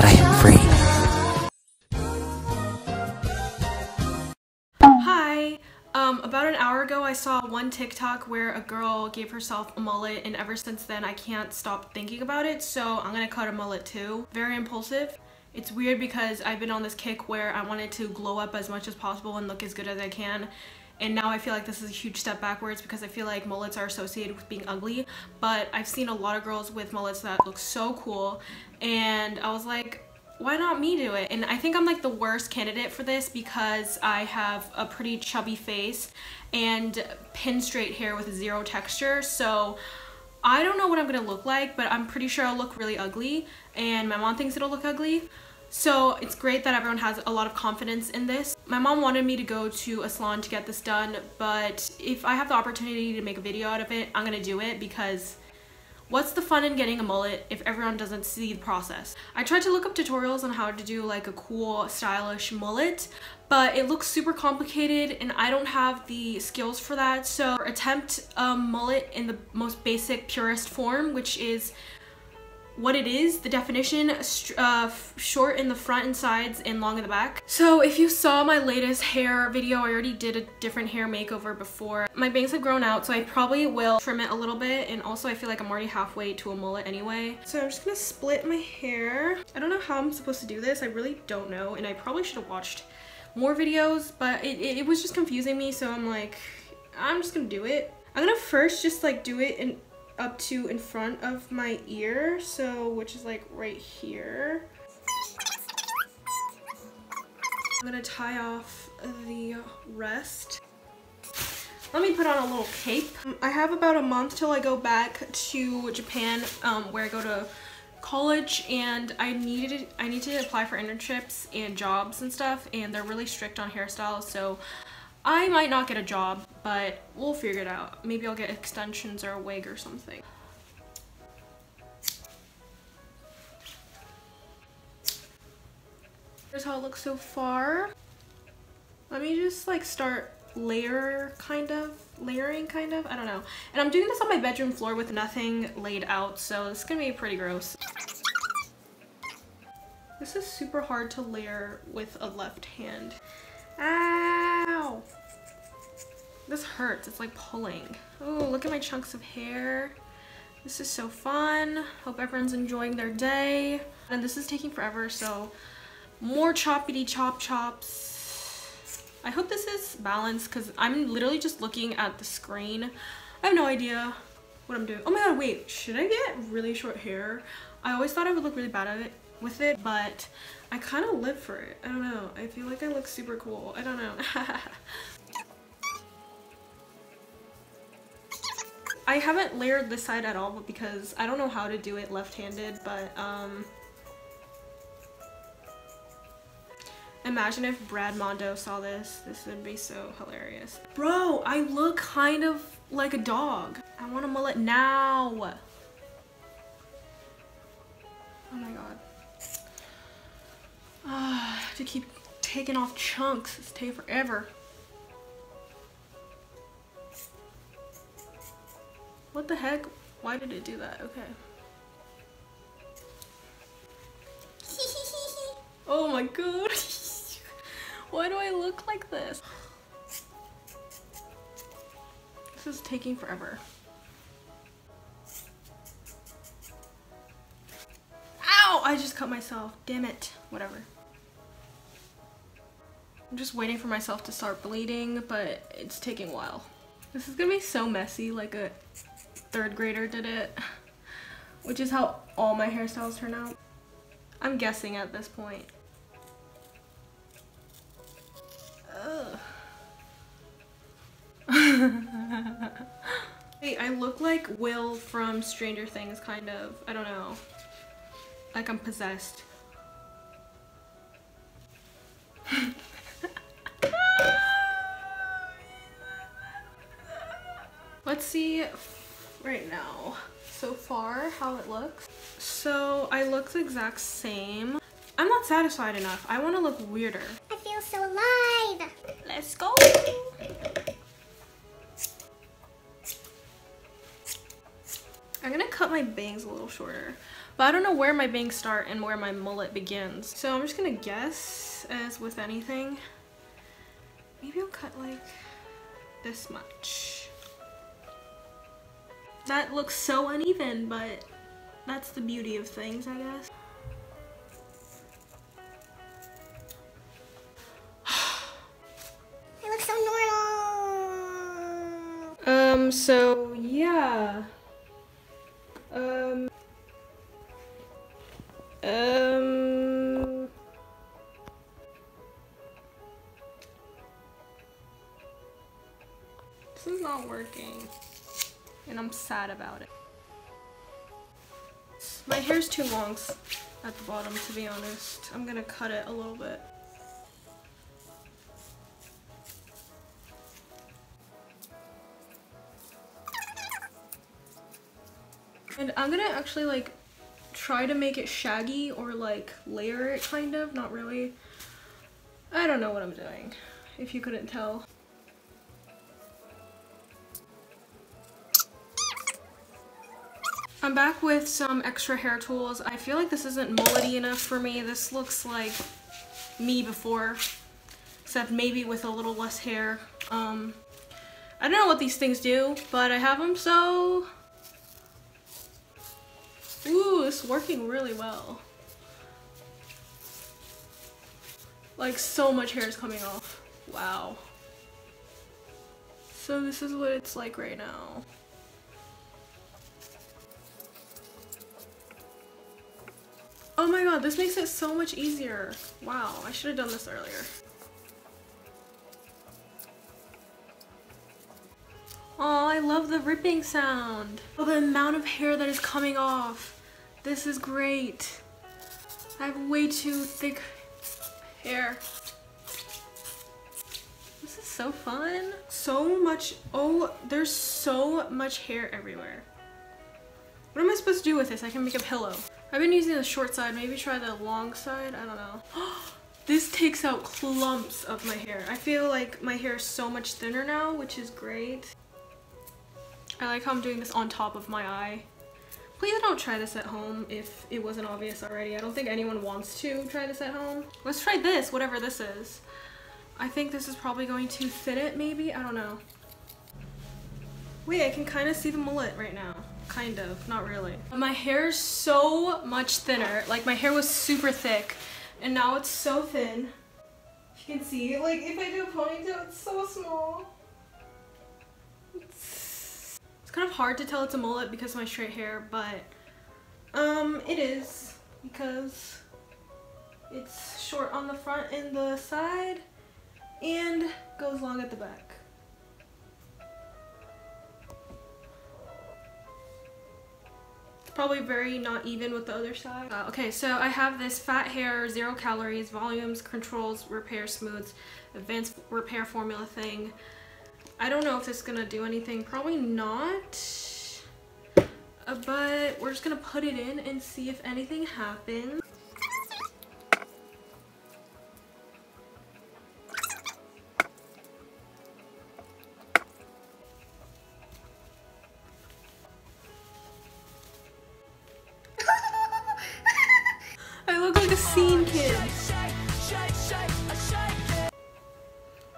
but I am free. Hi! About an hour ago I saw one TikTok where a girl gave herself a mullet, and ever since then I can't stop thinking about it, so I'm gonna cut a mullet too. Very impulsive. It's weird because I've been on this kick where I wanted to glow up as much as possible and look as good as I can, and now I feel like this is a huge step backwards because I feel like mullets are associated with being ugly, but I've seen a lot of girls with mullets that look so cool, and I was like, why not me do it? And I think I'm like the worst candidate for this because I have a pretty chubby face and pin straight hair with zero texture, so I don't know what I'm gonna look like, but I'm pretty sure I'll look really ugly, and my mom thinks it'll look ugly. So it's great that everyone has a lot of confidence in this. My mom wanted me to go to a salon to get this done, but if I have the opportunity to make a video out of it, I'm gonna do it because what's the fun in getting a mullet if everyone doesn't see the process? I tried to look up tutorials on how to do like a cool, stylish mullet, but it looks super complicated and I don't have the skills for that. So attempt a mullet in the most basic, purest form, which is what it is, the definition, short in the front and sides and long in the back. So if you saw my latest hair video, I already did a different hair makeover before. My bangs have grown out, so I probably will trim it a little bit, and also I feel like I'm already halfway to a mullet anyway. So I'm just gonna split my hair. I don't know how I'm supposed to do this, I really don't know, and I probably should have watched more videos, but it was just confusing me, so I'm like, I'm just gonna do it. I'm gonna first just like do it in up to in front of my ear, so which is like right here. I'm gonna tie off the rest. Let me put on a little cape. I have about a month till I go back to Japan, where I go to college, and I need to apply for internships and jobs and stuff, and they're really strict on hairstyles, so I might not get a job, but we'll figure it out. Maybe I'll get extensions or a wig or something. Here's how it looks so far. Let me just like start layering kind of, I don't know. And I'm doing this on my bedroom floor with nothing laid out, so this is gonna be pretty gross. This is super hard to layer with a left hand. Ow! This hurts, it's like pulling. Oh, look at my chunks of hair. This is so fun. Hope everyone's enjoying their day. And this is taking forever, so more choppity chop chops. I hope this is balanced because I'm literally just looking at the screen. I have no idea what I'm doing. Oh my god, wait, should I get really short hair? I always thought I would look really bad at it with it, but I kind of live for it. I don't know, I feel like I look super cool. I don't know. I haven't layered this side at all because I don't know how to do it left-handed, but imagine if Brad Mondo saw this. This would be so hilarious. Bro, I look kind of like a dog. I want a mullet now. Oh my god. I have to keep taking off chunks. It's taking forever. What the heck? Why did it do that? Okay. Oh my god. Why do I look like this? This is taking forever. Ow! I just cut myself. Damn it. Whatever. I'm just waiting for myself to start bleeding, but it's taking a while. This is gonna be so messy like a third grader did it, which is how all my hairstyles turn out, I'm guessing at this point. Ugh. Hey, I look like Will from Stranger Things, kind of. I don't know. Like I'm possessed. Let's see right now so far how it looks. So I look the exact same. I'm not satisfied enough. I want to look weirder. I feel so alive. Let's go. I I'm gonna cut my bangs a little shorter, but I don't know where my bangs start and where my mullet begins. So I'm just gonna guess, as with anything, maybe I'll cut like this much. That looks so uneven, but that's the beauty of things, I guess. It looks so normal. So yeah. This is not working, and I'm sad about it. My hair's too long at the bottom, to be honest. I'm gonna cut it a little bit. And I'm gonna actually like try to make it shaggy or like layer it, kind of, not really. I don't know what I'm doing, if you couldn't tell. I'm back with some extra hair tools. I feel like this isn't mullety enough for me. This looks like me before, except maybe with a little less hair. I don't know what these things do, but I have them, so. Ooh, it's working really well. Like, so much hair is coming off. Wow. So this is what it's like right now. Oh my god, this makes it so much easier. Wow, I should have done this earlier. Oh, I love the ripping sound. Oh, the amount of hair that is coming off. This is great. I have way too thick hair. This is so fun. So much, oh, there's so much hair everywhere. What am I supposed to do with this? I can make a pillow. I've been using the short side, maybe try the long side, I don't know. This takes out clumps of my hair. I feel like my hair is so much thinner now, which is great. I like how I'm doing this on top of my eye. Please don't try this at home if it wasn't obvious already. I don't think anyone wants to try this at home. Let's try this, whatever this is. I think this is probably going to fit it, maybe? I don't know. Wait, I can kind of see the mullet right now. Kind of, not really. My hair is so much thinner. Like, my hair was super thick, and now it's so thin. You can see, like, if I do a ponytail, it's so small. It's kind of hard to tell it's a mullet because of my straight hair, but it is, because it's short on the front and the side and goes long at the back. It's probably very not even with the other side. Okay, so I have this fat hair, 0 calories, volumes, controls, repair, smooths, advanced repair formula thing. I don't know if it's gonna do anything, probably not, but we're just gonna put it in and see if anything happens. I look like a scene kid.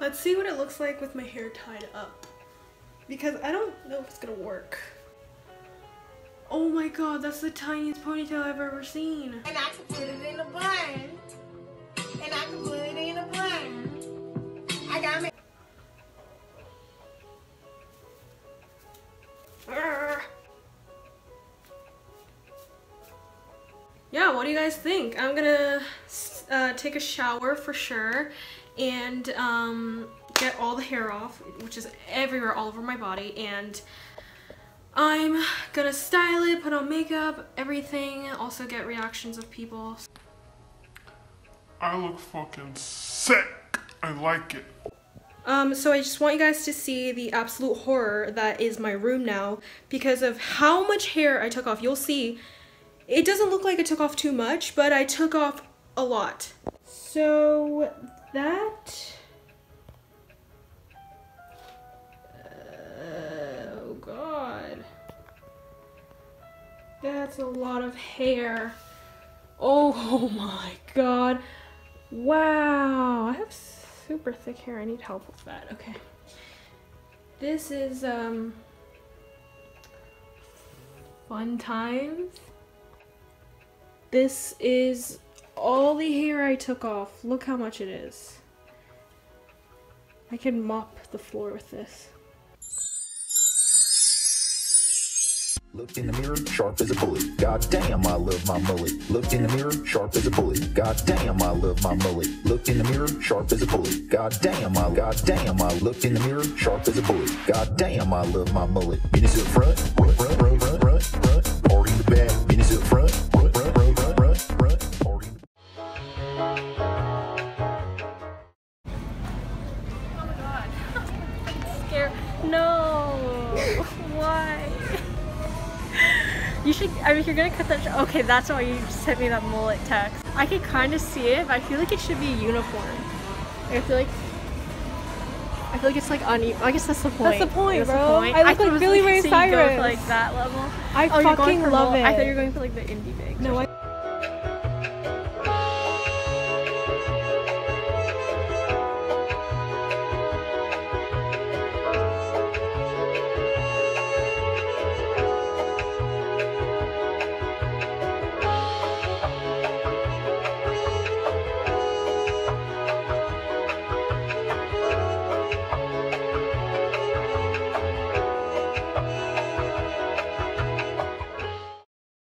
Let's see what it looks like with my hair tied up, because I don't know if it's gonna work. Oh my god, that's the tiniest ponytail I've ever seen. And I can put it in a bun. And I can put it in a bun. I got me. Yeah, what do you guys think? I'm gonna take a shower for sure, and get all the hair off, which is everywhere, all over my body, and I'm gonna style it, put on makeup, everything, also get reactions of people. I look fucking sick. I like it. So I just want you guys to see the absolute horror that is my room now because of how much hair I took off. You'll see, it doesn't look like I took off too much, but I took off a lot. So that, oh god, That's a lot of hair. Oh my god. Wow, I have super thick hair. I need help with that. Okay. This is fun times. This is all the hair I took off. Look how much it is. I can mop the floor with this. Looked in the mirror, sharp as a bullet. God damn, I love my mullet. Looked in the mirror, sharp as a bullet. God damn, I love my mullet. Looked in the mirror, sharp as a bullet. God damn, I looked in the mirror, sharp as a bullet. God damn, I love my mullet. Business up front, front, party in the back. Business up front, front, party in the back. Oh my god. I'm scared. No. Why? You should, I mean, you're gonna cut that. Okay, that's why you sent me that mullet text. I can kind of see it, but I feel like it should be uniform. I feel like it's like uneven. I guess that's the point. That's the point, that's bro. The point. I look like Billy Ray Cyrus. So you go for, like that level. I fucking love it. I thought you were going for like the indie big. No,